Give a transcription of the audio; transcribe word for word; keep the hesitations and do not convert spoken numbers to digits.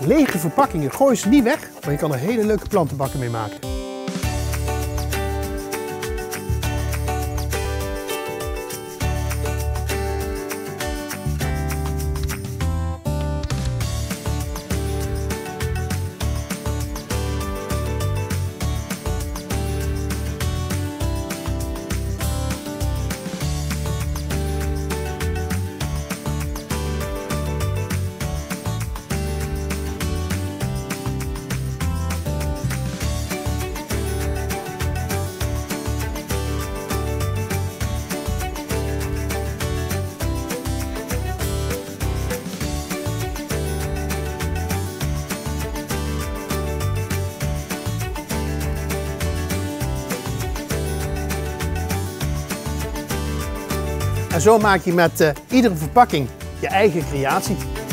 Lege verpakkingen, gooi ze niet weg, maar je kan er hele leuke plantenbakken mee maken. En zo maak je met uh, iedere verpakking je eigen creatie.